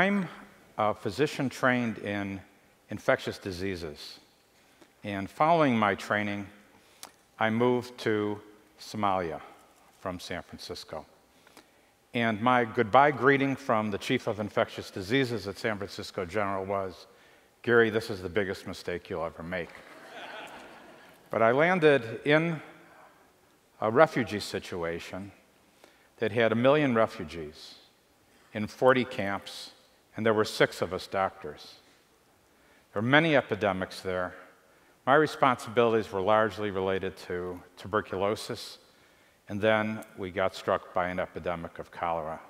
I'm a physician trained in infectious diseases, and following my training, I moved to Somalia from San Francisco. And my goodbye greeting from the chief of infectious diseases at San Francisco General was, "Gary, this is the biggest mistake you'll ever make." But I landed in a refugee situation that had 1 million refugees in 40 camps, and there were 6 of us doctors. There were many epidemics there. My responsibilities were largely related to tuberculosis, and then we got struck by an epidemic of cholera.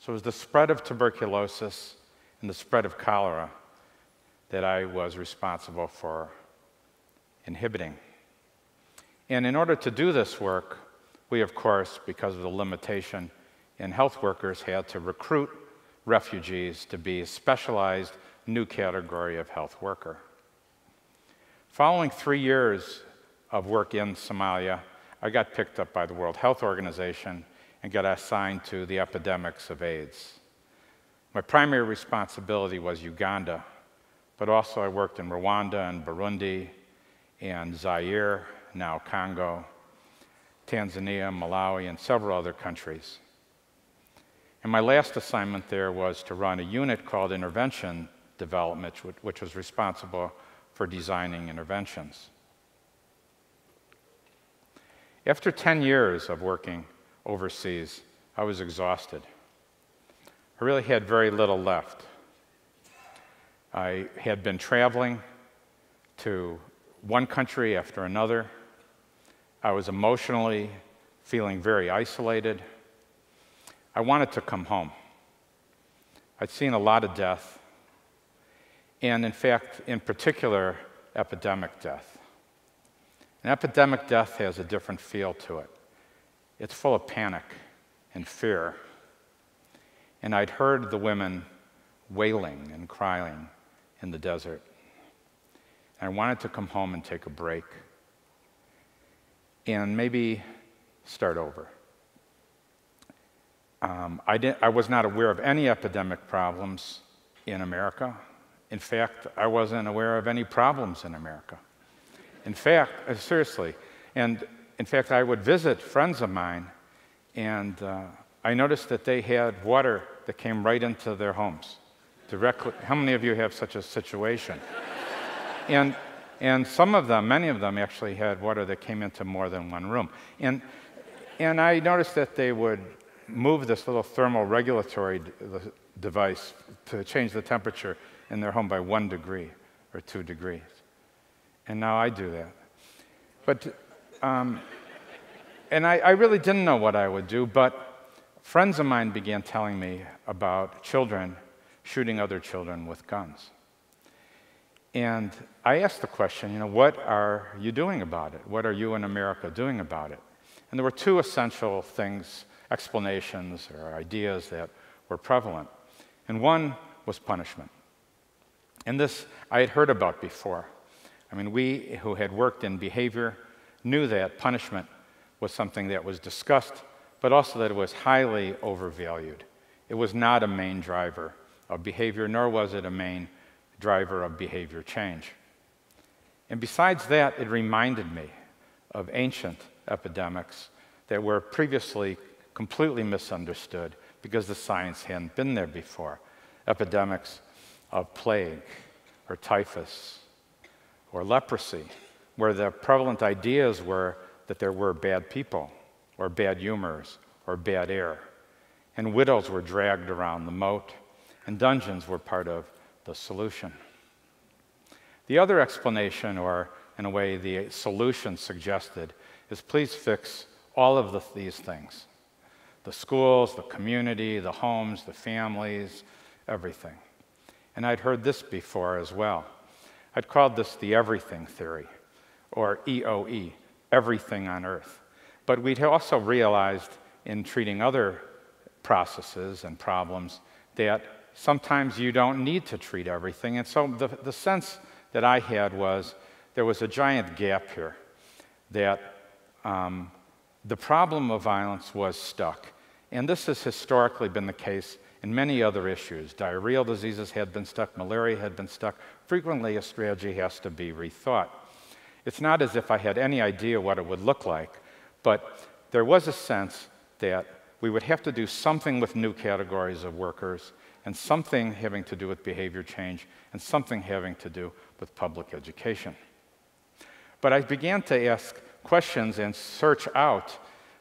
So it was the spread of tuberculosis and the spread of cholera that I was responsible for inhibiting. And in order to do this work, we, of course, because of the limitation in health workers, had to recruit refugees to be a specialized new category of health worker. Following 3 years of work in Somalia, I got picked up by the World Health Organization and got assigned to the epidemics of AIDS. My primary responsibility was Uganda, but also I worked in Rwanda and Burundi and Zaire, now Congo, Tanzania, Malawi, and several other countries. And my last assignment there was to run a unit called Intervention Development, which was responsible for designing interventions. After 10 years of working overseas, I was exhausted. I really had very little left. I had been traveling to one country after another. I was emotionally feeling very isolated. I wanted to come home. I'd seen a lot of death, and in fact, in particular, epidemic death. An epidemic death has a different feel to it. It's full of panic and fear. And I'd heard the women wailing and crying in the desert. And I wanted to come home and take a break and maybe start over. I was not aware of any epidemic problems in America. In fact, I wasn't aware of any problems in America. In fact, seriously, and in fact, I would visit friends of mine, and I noticed that they had water that came right into their homes directly. How many of you have such a situation? And some of them, many of them actually had water that came into more than one room. And I noticed that they would move this little thermoregulatory device to change the temperature in their home by 1 degree or 2 degrees. And now I do that. But, and I really didn't know what I would do, but friends of mine began telling me about children shooting other children with guns. And I asked the question, you know, what are you doing about it? What are you in America doing about it? And there were 2 essential things, explanations or ideas that were prevalent. And one was punishment. And this I had heard about before. I mean, we who had worked in behavior knew that punishment was something that was discussed, but also that it was highly overvalued. It was not a main driver of behavior, nor was it a main driver of behavior change. And besides that, it reminded me of ancient epidemics that were previously completely misunderstood because the science hadn't been there before. Epidemics of plague or typhus or leprosy, where the prevalent ideas were that there were bad people or bad humors or bad air, and widows were dragged around the moat, and dungeons were part of the solution. The other explanation, or in a way the solution suggested, is please fix all of these things. The schools, the community, the homes, the families, everything. And I'd heard this before as well. I'd called this the everything theory, or EOE, everything on Earth. But we'd also realized in treating other processes and problems that sometimes you don't need to treat everything. And so the sense that I had was there was a giant gap here, that the problem of violence was stuck. And this has historically been the case and many other issues. Diarrheal diseases had been stuck, malaria had been stuck. Frequently, a strategy has to be rethought. It's not as if I had any idea what it would look like, but there was a sense that we would have to do something with new categories of workers, and something having to do with behavior change, and something having to do with public education. But I began to ask questions and search out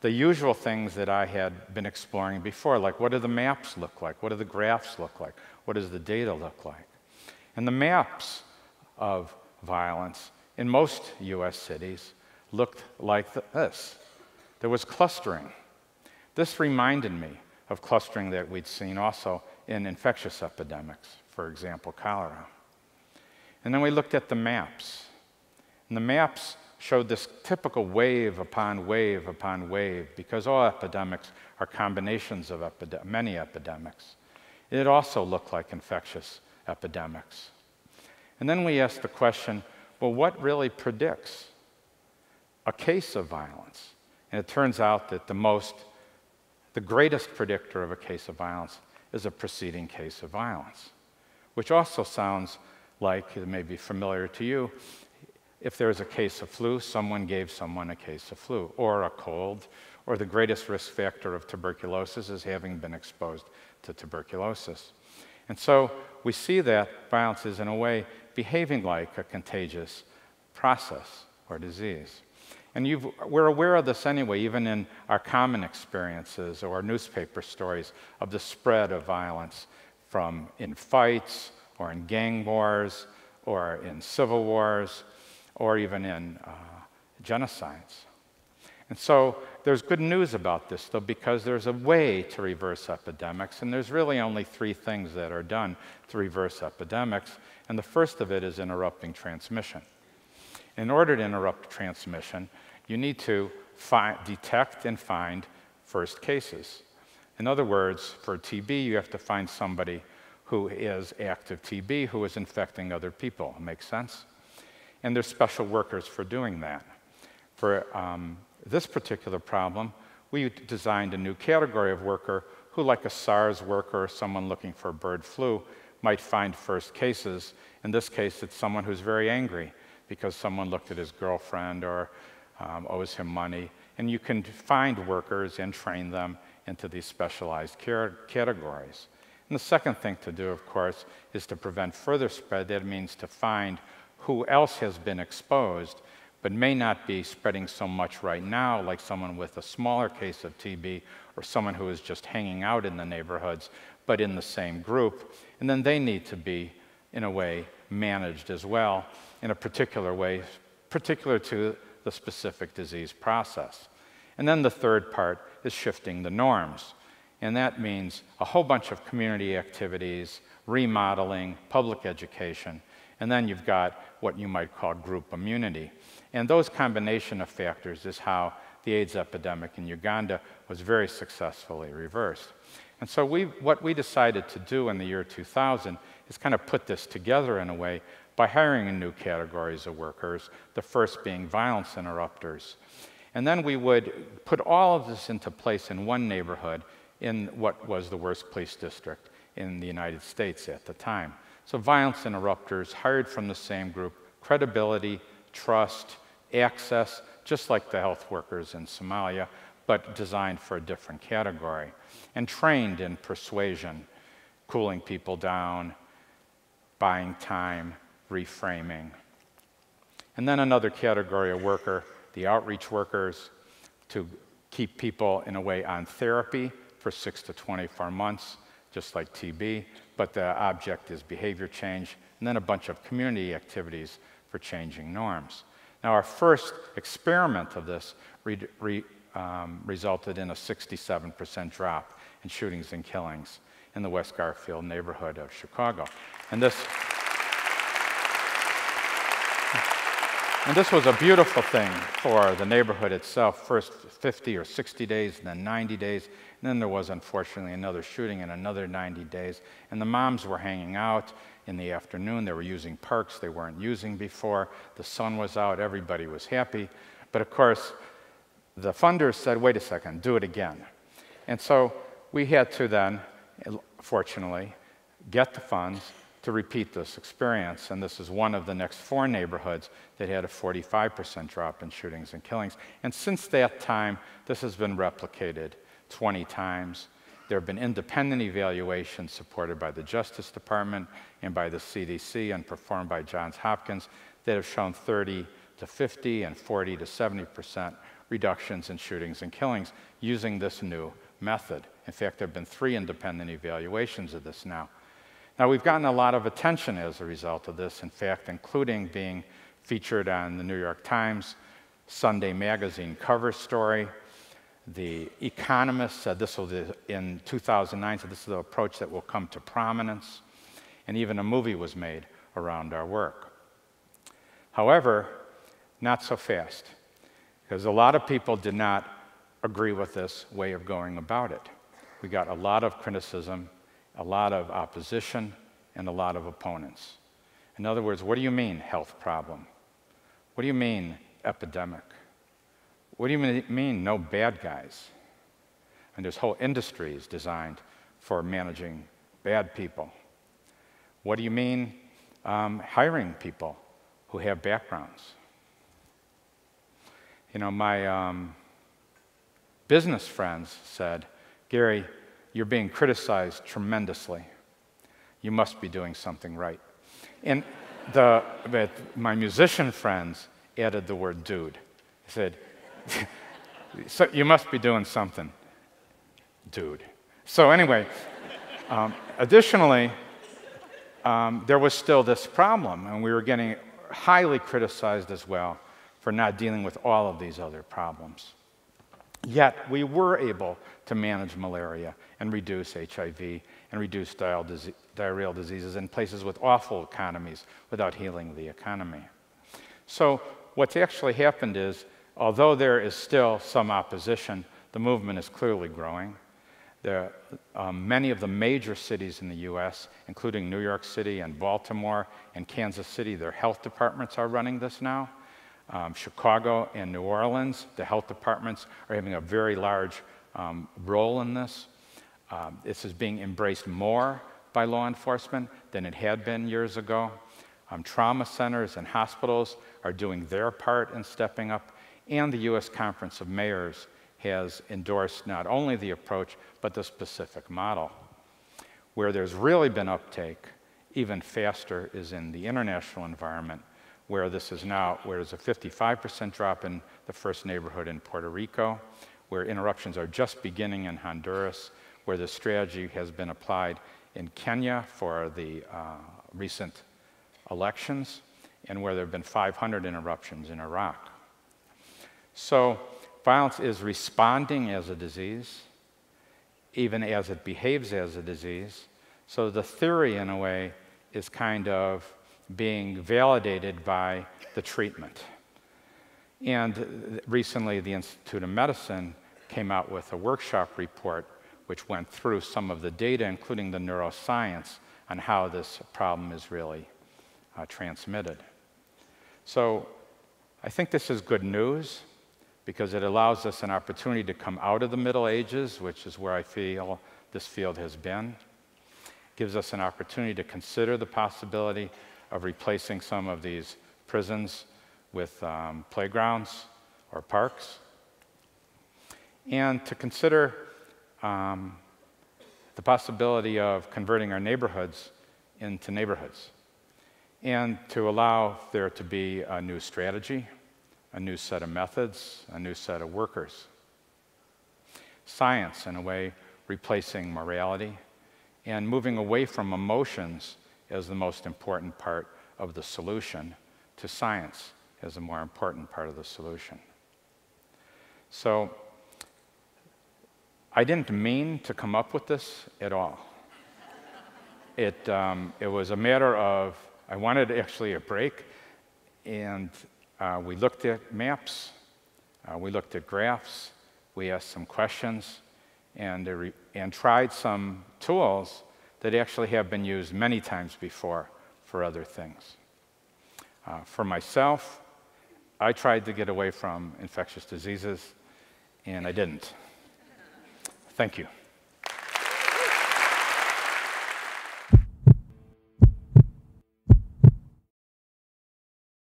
the usual things that I had been exploring before, like what do the maps look like? What do the graphs look like? What does the data look like? And the maps of violence in most US cities looked like this. There was clustering. This reminded me of clustering that we'd seen also in infectious epidemics, for example, cholera. And then we looked at the maps. And the maps showed this typical wave upon wave upon wave, because all epidemics are combinations of many epidemics. It also looked like infectious epidemics. And then we asked the question, well, what really predicts a case of violence? And it turns out that the greatest predictor of a case of violence is a preceding case of violence, which also sounds like it may be familiar to you. If there's a case of flu, someone gave someone a case of flu, or a cold, or the greatest risk factor of tuberculosis is having been exposed to tuberculosis. And so we see that violence is, in a way, behaving like a contagious process or disease. And we're aware of this anyway, even in our common experiences or newspaper stories of the spread of violence from in fights or in gang wars or in civil wars or even in genocides. And so there's good news about this, though, because there's a way to reverse epidemics, and there's really only three things that are done to reverse epidemics, and the first of it is interrupting transmission. In order to interrupt transmission, you need to detect and find first cases. In other words, for TB, you have to find somebody who is active TB, who is infecting other people. Makes sense? And there's special workers for doing that. For this particular problem, we designed a new category of worker who, like a SARS worker or someone looking for bird flu, might find first cases. In this case, it's someone who's very angry because someone looked at his girlfriend or owes him money. And you can find workers and train them into these specialized categories. And the second thing to do, of course, is to prevent further spread. That means to find who else has been exposed but may not be spreading so much right now, like someone with a smaller case of TB or someone who is just hanging out in the neighborhoods but in the same group. And then they need to be, in a way, managed as well in a particular way, particular to the specific disease process. And then the third part is shifting the norms. And that means a whole bunch of community activities, remodeling, public education, and then you've got what you might call group immunity. And those combination of factors is how the AIDS epidemic in Uganda was very successfully reversed. And so what we decided to do in the year 2000 is kind of put this together in a way by hiring new categories of workers, the first being violence interrupters. And then we would put all of this into place in one neighborhood in what was the worst police district in the United States at the time. So violence interrupters hired from the same group, credibility, trust, access, just like the health workers in Somalia, but designed for a different category, and trained in persuasion, cooling people down, buying time, reframing. And then another category of worker, the outreach workers, to keep people, in a way, on therapy for 6 to 24 months, just like TB, but the object is behavior change, and then a bunch of community activities for changing norms. Now, our first experiment of this resulted in a 67% drop in shootings and killings in the West Garfield neighborhood of Chicago. And this was a beautiful thing for the neighborhood itself. First 50 or 60 days, and then 90 days. And then there was, unfortunately, another shooting in another 90 days. And the moms were hanging out in the afternoon. They were using parks they weren't using before. The sun was out. Everybody was happy. But, of course, the funders said, wait a second, do it again. And so we had to then fortunately, get the funds to repeat this experience. And this is one of the next four neighborhoods that had a 45% drop in shootings and killings. And since that time, this has been replicated 20 times. There have been independent evaluations supported by the Justice Department and by the CDC and performed by Johns Hopkins that have shown 30 to 50 and 40 to 70% reductions in shootings and killings using this new method. In fact, there have been 3 independent evaluations of this now. Now, we've gotten a lot of attention as a result of this, in fact, including being featured on the New York Times Sunday magazine cover story. The Economist said this was in 2009, so this is the approach that will come to prominence. And even a movie was made around our work. However, not so fast, because a lot of people did not agree with this way of going about it. We got a lot of criticism, a lot of opposition, and a lot of opponents. In other words, what do you mean health problem? What do you mean epidemic? What do you mean no bad guys? And there's whole industries designed for managing bad people. What do you mean hiring people who have backgrounds? You know, my business friends said, "Gary, you're being criticized tremendously. You must be doing something right." And my musician friends added the word dude. They said, "So you must be doing something, dude." So anyway, additionally, there was still this problem, and we were getting highly criticized as well for not dealing with all of these other problems. Yet, we were able to manage malaria and reduce HIV and reduce diarrheal diseases in places with awful economies without healing the economy. So what's actually happened is, although there is still some opposition, the movement is clearly growing. There are many of the major cities in the US, including New York City and Baltimore and Kansas City, their health departments are running this now. Chicago and New Orleans, the health departments are having a very large role in this. This is being embraced more by law enforcement than it had been years ago. Trauma centers and hospitals are doing their part in stepping up, and the US Conference of Mayors has endorsed not only the approach, but the specific model. Where there's really been uptake, even faster, is in the international environment, where this is now, where there's a 55% drop in the first neighborhood in Puerto Rico, where interruptions are just beginning in Honduras, where the strategy has been applied in Kenya for the recent elections, and where there have been 500 interruptions in Iraq. So violence is responding as a disease, even as it behaves as a disease. So the theory, in a way, is kind of being validated by the treatment. And recently, the Institute of Medicine came out with a workshop report which went through some of the data, including the neuroscience, on how this problem is really transmitted. So I think this is good news, because it allows us an opportunity to come out of the Middle Ages, which is where I feel this field has been. It gives us an opportunity to consider the possibility of replacing some of these prisons with playgrounds or parks, and to consider the possibility of converting our neighborhoods into neighborhoods, and to allow there to be a new strategy, a new set of methods, a new set of workers. Science, in a way, replacing morality, and moving away from emotions as the most important part of the solution to science as a more important part of the solution. So I didn't mean to come up with this at all. It was a matter of, I wanted actually a break, and we looked at maps, we looked at graphs, we asked some questions, and tried some tools that actually have been used many times before for other things. For myself, I tried to get away from infectious diseases, and I didn't. Thank you.